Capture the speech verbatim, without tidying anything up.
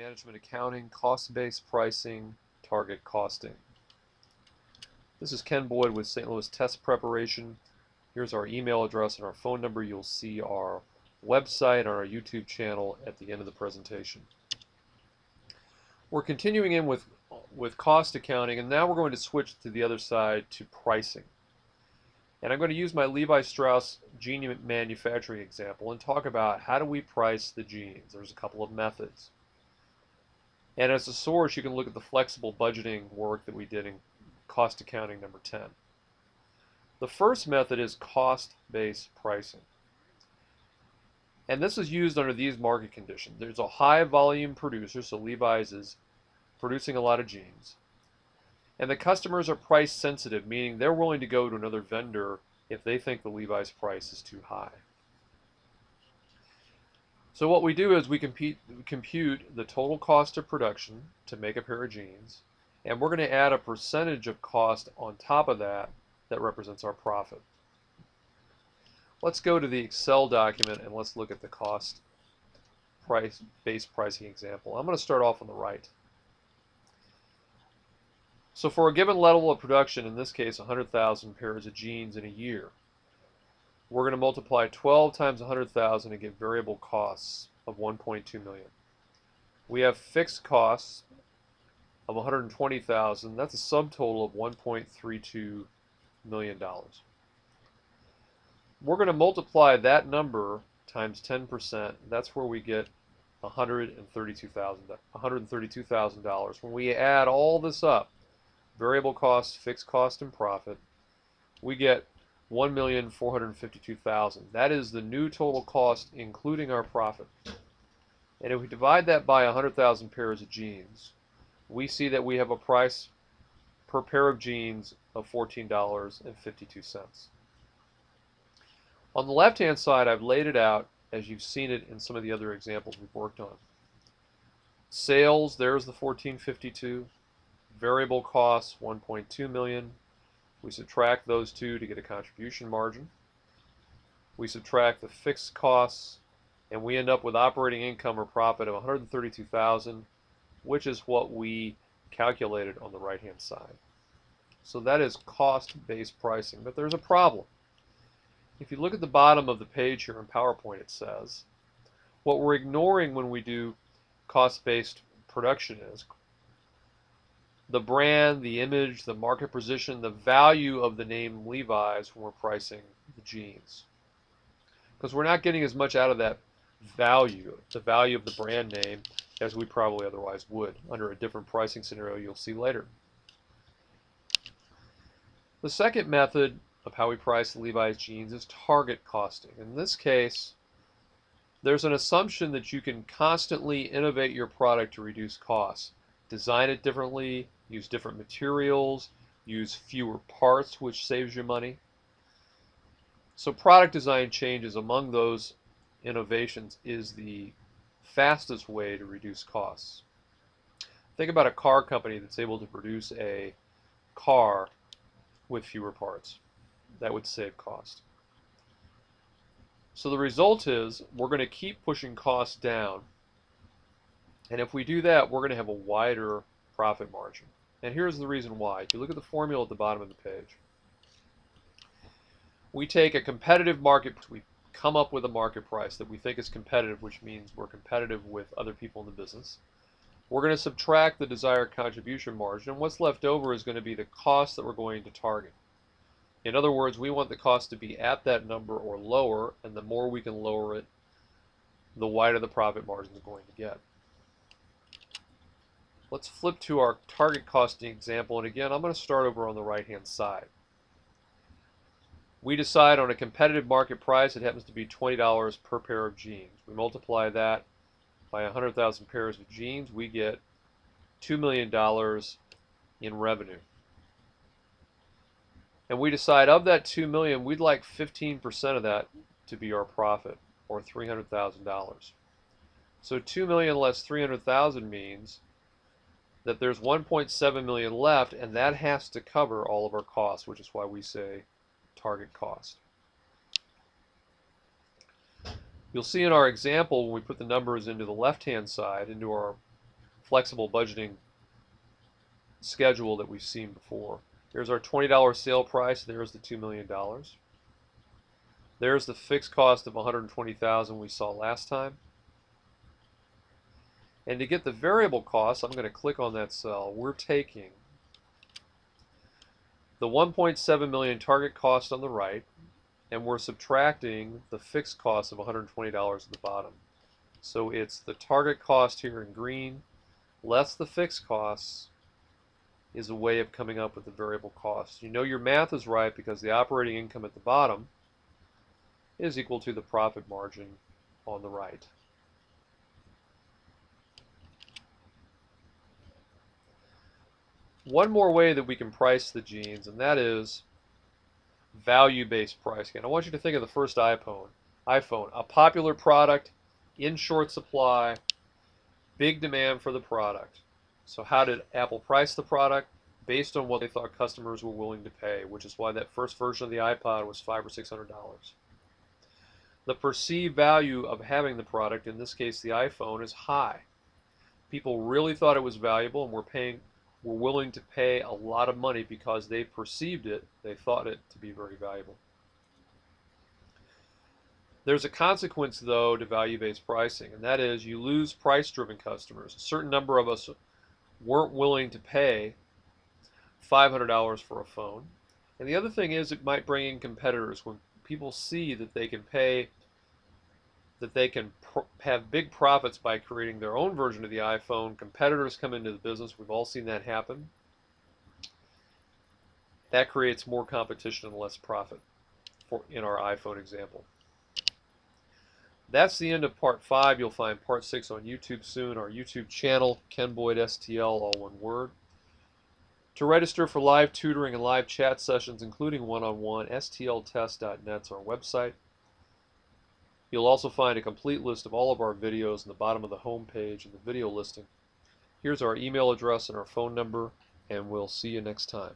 Management Accounting, Cost-Based Pricing, Target Costing. This is Ken Boyd with Saint Louis Test Preparation. Here's our email address and our phone number. You'll see our website and our YouTube channel at the end of the presentation. We're continuing in with, with cost accounting, and now we're going to switch to the other side to pricing. And I'm going to use my Levi Strauss jean manufacturing example and talk about how do we price the jeans. There's a couple of methods. And as a source, you can look at the flexible budgeting work that we did in cost accounting number ten. The first method is cost-based pricing. And this is used under these market conditions. There's a high volume producer, so Levi's is producing a lot of jeans. And the customers are price sensitive, meaning they're willing to go to another vendor if they think the Levi's price is too high. So what we do is we compute, compute the total cost of production to make a pair of jeans, and we're going to add a percentage of cost on top of that that represents our profit. Let's go to the Excel document and let's look at the cost price based pricing example. I'm going to start off on the right. So for a given level of production, in this case one hundred thousand pairs of jeans in a year, we're going to multiply twelve times one hundred thousand and get variable costs of one point two million. We have fixed costs of one hundred twenty thousand. That's a subtotal of one point three two million dollars. We're going to multiply that number times ten percent. That's where we get one hundred thirty-two thousand dollars. When we add all this up, variable costs, fixed cost, and profit, we get one million four hundred fifty-two thousand dollars. That is the new total cost including our profit. And if we divide that by one hundred thousand pairs of jeans, we see that we have a price per pair of jeans of fourteen dollars and fifty-two cents. On the left-hand side, I've laid it out as you've seen it in some of the other examples we've worked on. Sales, there's the fourteen fifty-two. Variable costs, one point two million. We subtract those two to get a contribution margin. We subtract the fixed costs, and we end up with operating income or profit of one hundred thirty-two thousand, which is what we calculated on the right-hand side. So that is cost-based pricing, but there's a problem. If you look at the bottom of the page here in PowerPoint, it says what we're ignoring when we do cost-based production is the brand, the image, the market position, the value of the name Levi's when we're pricing the jeans. Because we're not getting as much out of that value, the value of the brand name, as we probably otherwise would under a different pricing scenario you'll see later. The second method of how we price the Levi's jeans is target costing. In this case, there's an assumption that you can constantly innovate your product to reduce costs. Design it differently, use different materials, use fewer parts, which saves you money. So product design changes among those innovations is the fastest way to reduce costs. Think about a car company that's able to produce a car with fewer parts. That would save cost. So the result is we're going to keep pushing costs down, and if we do that, we're going to have a wider profit margin. And here's the reason why. If you look at the formula at the bottom of the page, we take a competitive market, we come up with a market price that we think is competitive, which means we're competitive with other people in the business. We're going to subtract the desired contribution margin, and what's left over is going to be the cost that we're going to target. In other words, we want the cost to be at that number or lower, and the more we can lower it, the wider the profit margin is going to get. Let's flip to our target costing example, and again, I'm going to start over on the right-hand side. We decide on a competitive market price. It happens to be twenty dollars per pair of jeans. We multiply that by one hundred thousand pairs of jeans. We get two million dollars in revenue. And we decide of that two million dollars, we'd like fifteen percent of that to be our profit, or three hundred thousand dollars. So two million dollars less three hundred thousand dollars means that there's one point seven million dollars left, and that has to cover all of our costs, which is why we say target cost. You'll see in our example, when we put the numbers into the left-hand side, into our flexible budgeting schedule that we've seen before. Here's our twenty dollar sale price. There's the two million dollars. There's the fixed cost of one hundred twenty thousand dollars we saw last time. And to get the variable costs, I'm going to click on that cell. We're taking the one point seven million dollars target cost on the right, and we're subtracting the fixed cost of one hundred twenty dollars at the bottom. So it's the target cost here in green, less the fixed costs, is a way of coming up with the variable cost. You know your math is right because the operating income at the bottom is equal to the profit margin on the right. One more way that we can price the jeans, and that is value-based pricing. And I want you to think of the first iPhone, iPhone, a popular product, in short supply, big demand for the product. So how did Apple price the product? Based on what they thought customers were willing to pay, which is why that first version of the iPod was five or six hundred dollars. The perceived value of having the product, in this case the iPhone, is high. People really thought it was valuable and were paying, were willing to pay a lot of money because they perceived it, they thought it to be very valuable. There's a consequence though to value-based pricing, and that is you lose price-driven customers. A certain number of us weren't willing to pay five hundred dollars for a phone. And the other thing is it might bring in competitors. When people see that they can pay, that they can pr have big profits by creating their own version of the iPhone, competitors come into the business. We've all seen that happen. That creates more competition and less profit for, in our iPhone example. That's the end of part five. You'll find part six on YouTube soon. Our YouTube channel, Ken Boyd S T L, all one word. To register for live tutoring and live chat sessions, including one-on-one, S T L test dot net is our website. You'll also find a complete list of all of our videos in the bottom of the home page in the video listing. Here's our email address and our phone number, and we'll see you next time.